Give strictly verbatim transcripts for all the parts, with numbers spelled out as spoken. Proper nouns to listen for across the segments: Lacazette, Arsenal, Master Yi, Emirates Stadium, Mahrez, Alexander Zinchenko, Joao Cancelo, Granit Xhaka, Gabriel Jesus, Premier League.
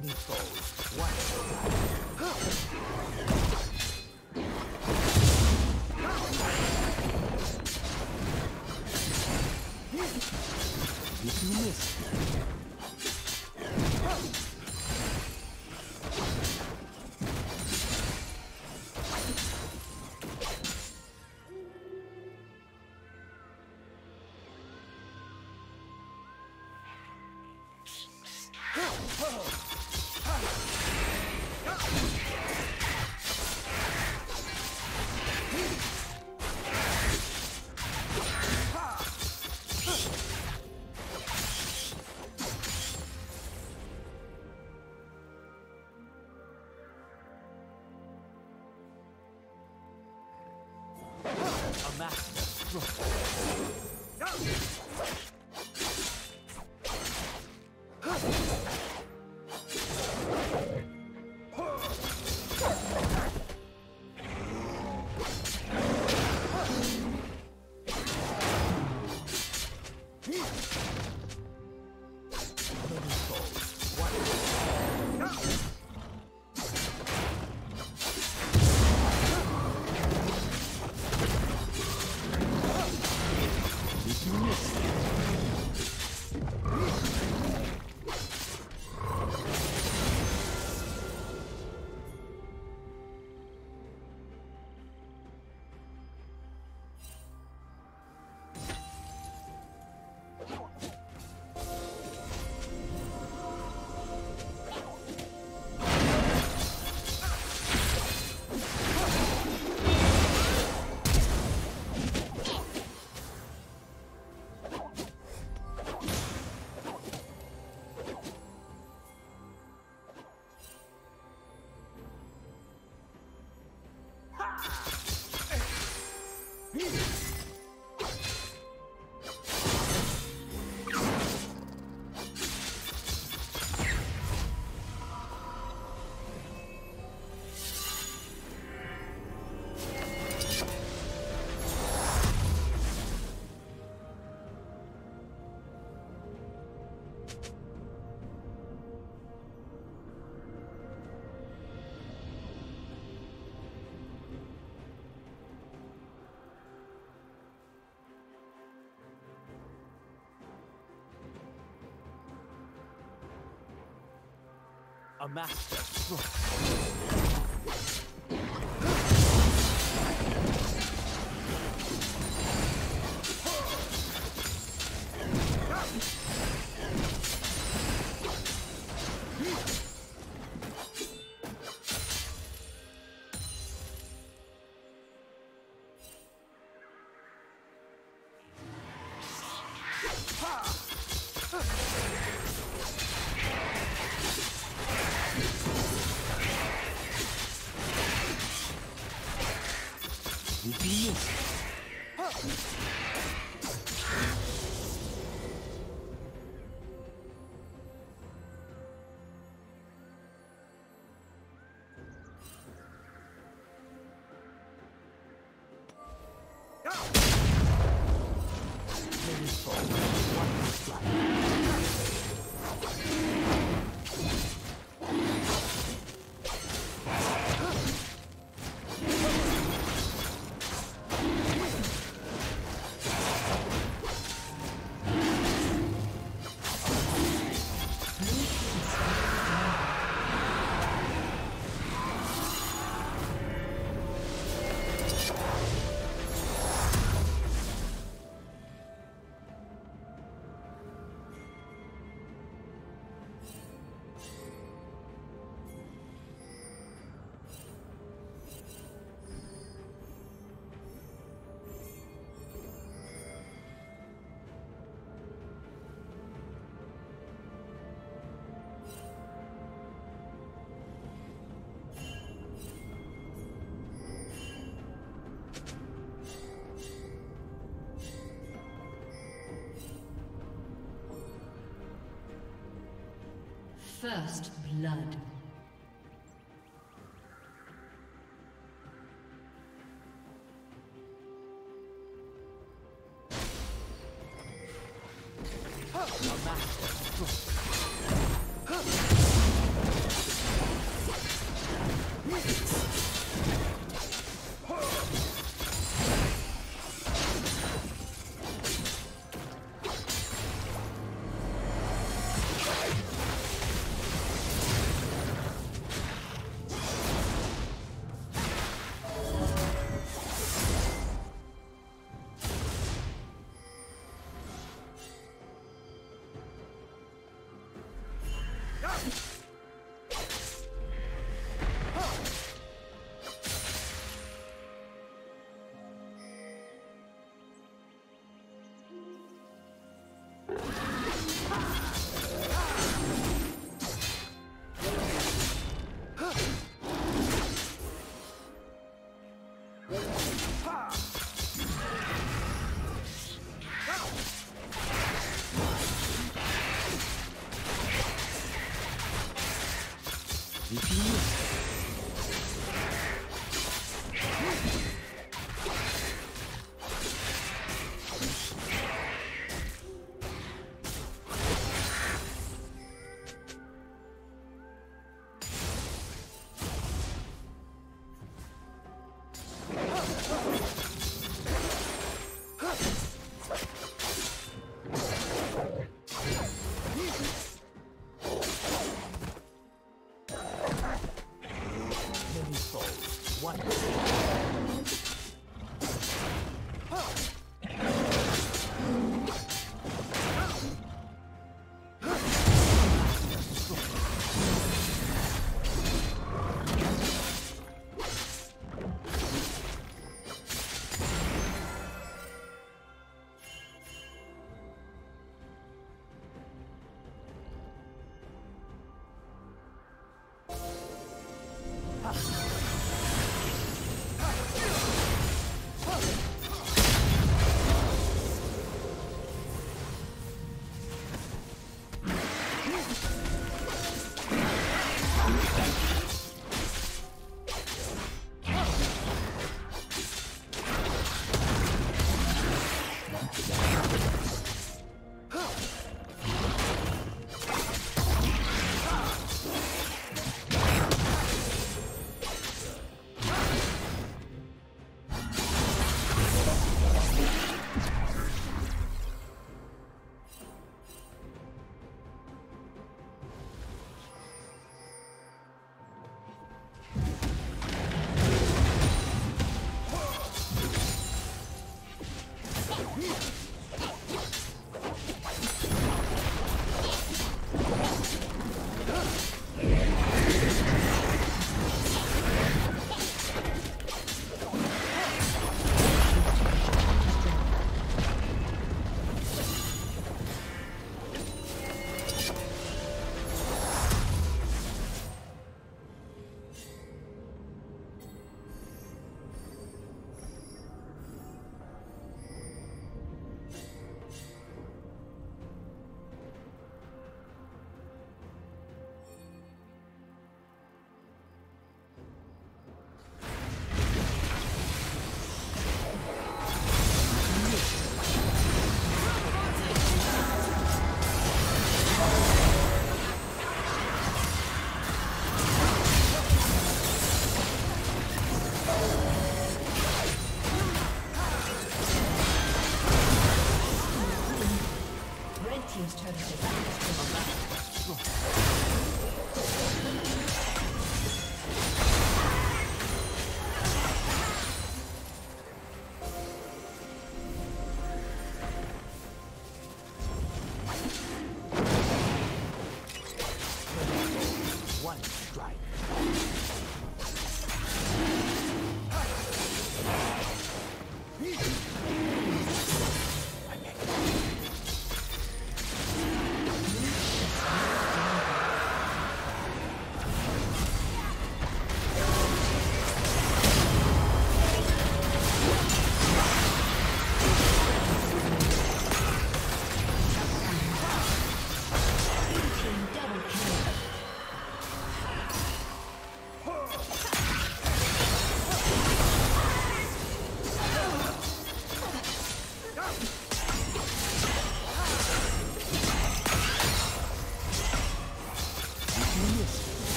many foes. One. If you miss, master stroke. A master stroke. First blood. A master stroke.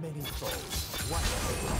Many souls, one soul.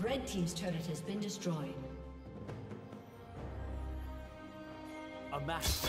Red Team's turret has been destroyed. A master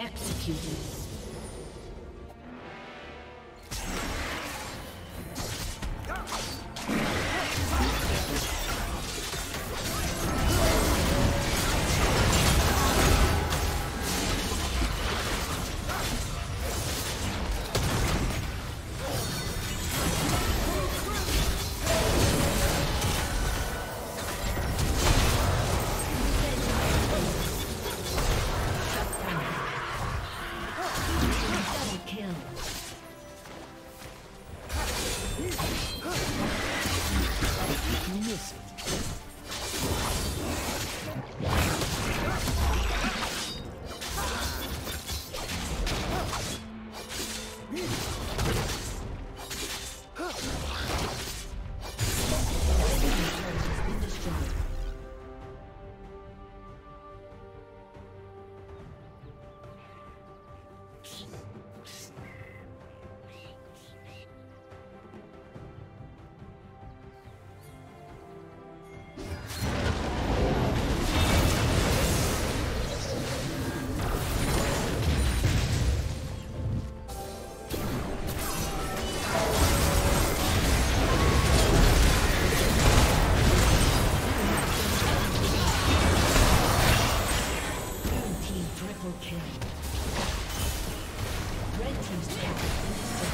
Executed. Oh! Double kill. Red team's turret.